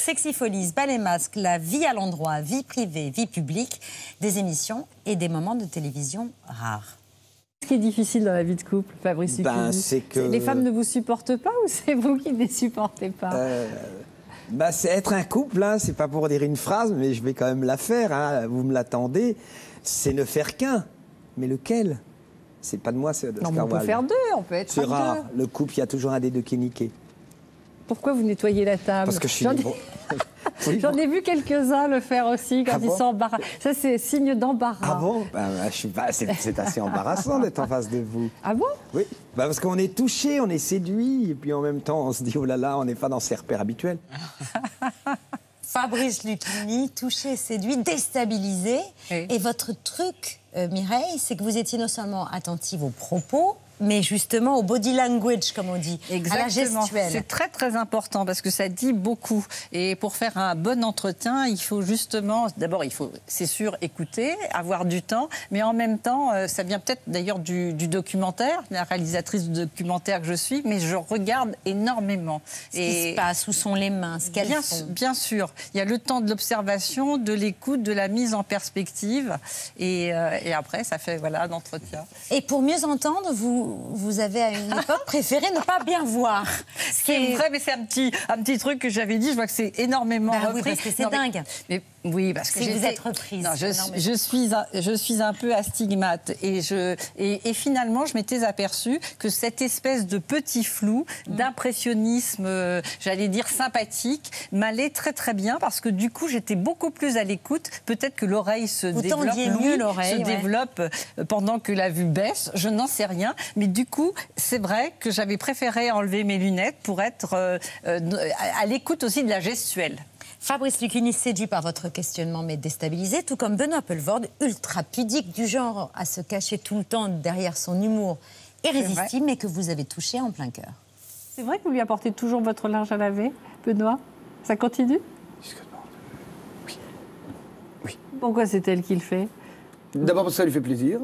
Sexy Folies, Ballet Masque, la vie à l'endroit, vie privée, vie publique, des émissions et des moments de télévision rares. Ce qui est difficile dans la vie de couple, Fabrice Luchini, c'est que les femmes ne vous supportent pas ou c'est vous qui ne les supportez pas? C'est être un couple, hein, c'est pas pour dire une phrase, mais je vais quand même la faire, hein, vous me l'attendez, c'est ne faire qu'un. Mais lequel? C'est pas de moi, c'est de... Non, on peut faire deux, on peut être... C'est rare, le couple, il y a toujours un des deux qui est niqué. Pourquoi vous nettoyez la table? Parce que je suis... J'en ai vu quelques-uns le faire aussi quand ils sont embarrassés. Ça, c'est signe d'embarras. Ah bon? C'est assez embarrassant d'être en face de vous. Ah bon? Oui, parce qu'on est touché, on est séduit, et puis en même temps, on se dit, oh là là, on n'est pas dans ses repères habituels. Fabrice Luchini, touché, séduit, déstabilisé. Oui. Et votre truc, Mireille, c'est que vous étiez non seulement attentive aux propos, mais justement au body language, comme on dit. Exactement. À la gestuelle. C'est très très important parce que ça dit beaucoup. Et pour faire un bon entretien, il faut justement, d'abord il faut, c'est sûr, écouter, avoir du temps, mais en même temps, ça vient peut-être d'ailleurs du documentaire, la réalisatrice de documentaire que je suis, mais je regarde énormément. Ce qui se passe, où sont les mains, ce qu'elles font. Bien sûr, il y a le temps de l'observation, de l'écoute, de la mise en perspective, et après ça fait voilà, un entretien. Et pour mieux entendre, vous avez à une époque préféré ne pas bien voir. Ce qui est vrai, mais c'est un petit truc que j'avais dit, je vois que c'est énormément repris. Oui, parce que c'est dingue. Mais, oui, parce que vous êtes reprise. Non, je suis un peu astigmate. Et finalement, je m'étais aperçue que cette espèce de petit flou, d'impressionnisme, j'allais dire sympathique, m'allait très très bien, parce que du coup, j'étais beaucoup plus à l'écoute. Peut-être que l'oreille se développe, développe pendant que la vue baisse, je n'en sais rien. Mais du coup, c'est vrai que j'avais préféré enlever mes lunettes pour être à l'écoute aussi de la gestuelle. Fabrice Luchini, séduit par votre questionnement mais déstabilisé, tout comme Benoît Poelvoorde, ultra pudique, du genre à se cacher tout le temps derrière son humour irrésistible, mais que vous avez touché en plein cœur. C'est vrai que vous lui apportez toujours votre linge à laver, Benoît? Ça continue? Oui. Oui. Pourquoi c'est elle qui le fait? D'abord parce que ça lui fait plaisir,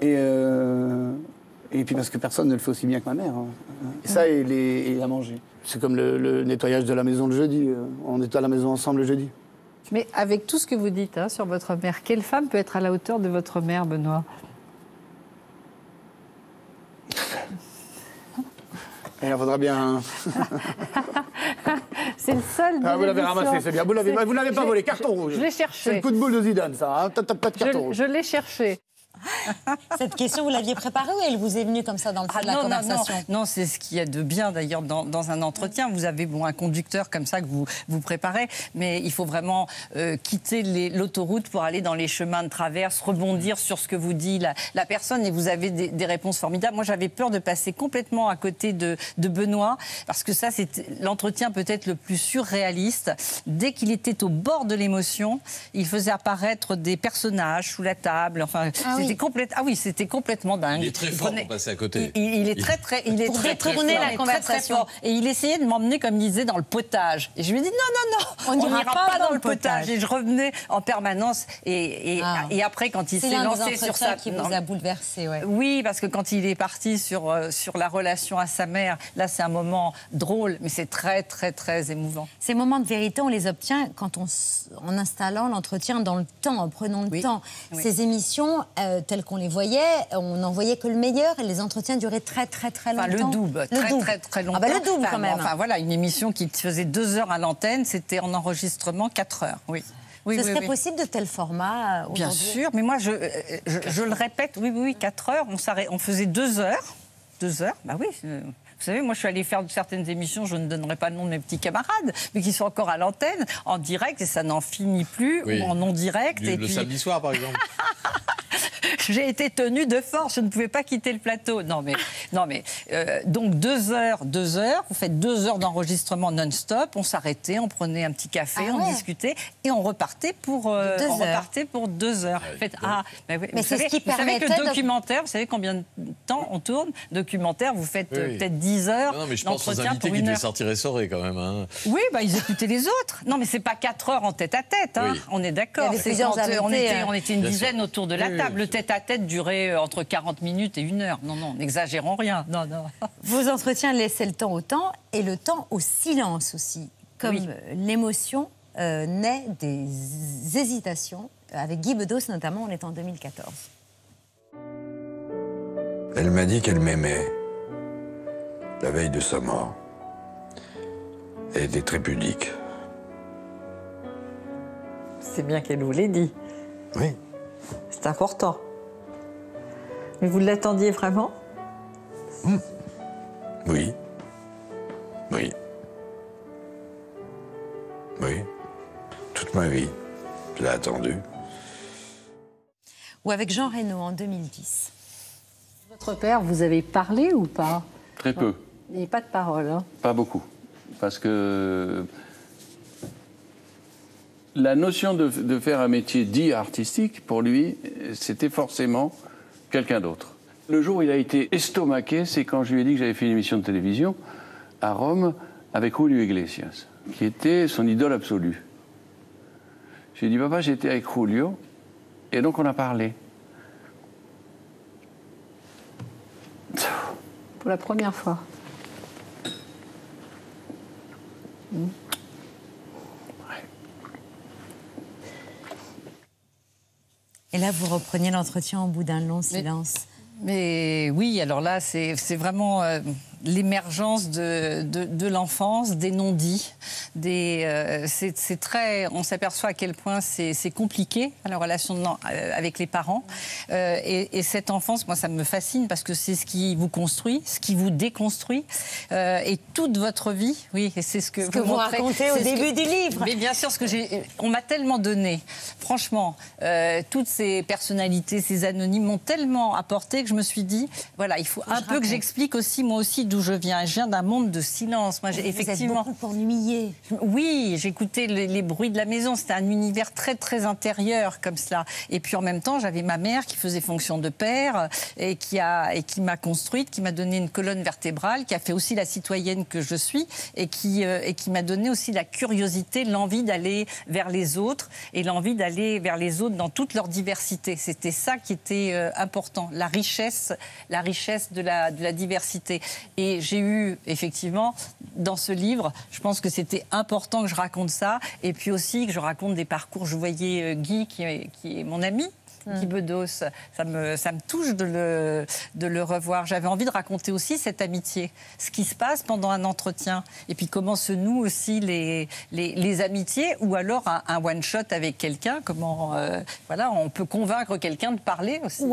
et puis parce que personne ne le fait aussi bien que ma mère. Et ça, et à manger. C'est comme le nettoyage de la maison le jeudi. On nettoie la maison ensemble le jeudi. Mais avec tout ce que vous dites hein, sur votre mère, quelle femme peut être à la hauteur de votre mère, Benoît? Elle en faudra bien... C'est le seul... Ah, vous l'avez ramassé, c'est bien. Vous ne l'avez pas volé, carton rouge. Je l'ai cherché. C'est le coup de boule de Zidane, ça. Hein. Pas de carton rouge. Je l'ai cherché. Cette question, vous l'aviez préparée ou elle vous est venue comme ça dans le feu de la conversation? Non, c'est ce qu'il y a de bien d'ailleurs dans un entretien. Vous avez un conducteur comme ça que vous préparez, mais il faut vraiment quitter l'autoroute pour aller dans les chemins de traverse, rebondir sur ce que vous dit la personne, et vous avez des réponses formidables. Moi, j'avais peur de passer complètement à côté de Benoît, parce que ça, c'est l'entretien peut-être le plus surréaliste. Dès qu'il était au bord de l'émotion, il faisait apparaître des personnages sous la table, enfin... Ah oui. Ah oui, c'était complètement dingue. Il est très fort pour passer à côté. Il est très, très, la conversation. Très, très, et il essayait de m'emmener, comme il disait, dans le potage. Et je lui ai dit non, on n'ira pas dans le potage. Et je revenais en permanence. Et après, quand il s'est lancé sur ça, qui vous a bouleversé, ouais. Oui, parce que quand il est parti sur la relation à sa mère, là, c'est un moment drôle, mais c'est très, très, très émouvant. Ces moments de vérité, on les obtient quand en installant l'entretien dans le temps, en prenant le temps. Oui. Ces émissions... tels qu'on les voyait, on n'en voyait que le meilleur, et les entretiens duraient très très très longtemps. Enfin, le double, très longtemps. Ah bah, le double quand même. Enfin voilà, une émission qui faisait 2 heures à l'antenne, c'était en enregistrement 4 heures, oui. Oui, Ce serait possible de tel format aujourd'hui? Bien sûr, mais moi je le répète, oui, 4 heures, on faisait 2 heures. 2 heures, bah oui... Vous savez, moi, je suis allée faire certaines émissions, je ne donnerai pas le nom de mes petits camarades, mais qui sont encore à l'antenne, en direct, et ça n'en finit plus, ou en non-direct. Le samedi soir, par exemple. J'ai été tenue de force, je ne pouvais pas quitter le plateau. Non, mais donc 2 heures, vous faites 2 heures d'enregistrement non-stop, on s'arrêtait, on prenait un petit café, on discutait, et on repartait pour 2 heures. Ah, en fait, mais c'est ce qui permet que le documentaire, vous savez combien de temps on tourne? Documentaire, vous faites peut-être 10 heures. Non, mais je pense aux invités qui devaient sortir essorés quand même. Hein. Oui, bah, ils écoutaient les autres. Non, mais c'est pas 4 heures en tête-à-tête, hein. On est d'accord. On était une dizaine autour de la table. Le tête-à-tête durait entre 40 minutes et 1 heure. Non, n'exagérons rien. Non. Vos entretiens laissaient le temps au temps et le temps au silence aussi. comme l'émotion naît des hésitations. Avec Guy Bedos notamment, on est en 2014. Elle m'a dit qu'elle m'aimait, la veille de sa mort. Elle était très pudique. C'est bien qu'elle vous l'ait dit. Oui. C'est important. Mais vous l'attendiez vraiment? Oui. Oui. Oui. Toute ma vie, je l'ai attendue. Ou avec Jean Reno en 2010. Votre père, vous avez parlé ou pas? Très peu. Il n'y a pas de parole. Hein. Pas beaucoup. Parce que la notion de faire un métier dit artistique, pour lui, c'était forcément quelqu'un d'autre. Le jour où il a été estomaqué, c'est quand je lui ai dit que j'avais fait une émission de télévision à Rome avec Julio Iglesias, qui était son idole absolue. Je lui ai dit, papa, j'étais avec Julio, et donc on a parlé. Pour la première fois. Mmh. Et là, vous repreniez l'entretien au bout d'un long silence. Mais oui, alors là, c'est vraiment l'émergence de l'enfance, des non-dits. C'est très, on s'aperçoit à quel point c'est compliqué, la relation avec les parents. Et cette enfance, moi, ça me fascine parce que c'est ce qui vous construit, ce qui vous déconstruit. Et toute votre vie, oui, et c'est ce que vous racontez au début du livre. Mais bien sûr, ce que on m'a tellement donné. Franchement, toutes ces personnalités, ces anonymes m'ont tellement apporté que je me suis dit, voilà, il faut un peu que j'explique aussi, moi aussi, d'où je viens. Je viens d'un monde de silence. Moi, j'ai effectivement... Vous êtes beaucoup ennuyé. Oui, j'écoutais les bruits de la maison. C'était un univers très, très intérieur, comme cela. Et puis, en même temps, j'avais ma mère qui faisait fonction de père et qui m'a construite, qui m'a donné une colonne vertébrale, qui a fait aussi la citoyenne que je suis et qui m'a donné aussi la curiosité, l'envie d'aller vers les autres et l'envie d'aller vers les autres dans toute leur diversité. C'était ça qui était important, la richesse de la diversité. Et j'ai eu, effectivement, dans ce livre, je pense que c'était important que je raconte ça, et puis aussi que je raconte des parcours. Je voyais Guy, qui est mon ami, Guy Bedos, ça me touche de le revoir. J'avais envie de raconter aussi cette amitié, ce qui se passe pendant un entretien, et puis comment se nouent aussi les amitiés, ou alors un one-shot avec quelqu'un, comment voilà, on peut convaincre quelqu'un de parler aussi. Ouais.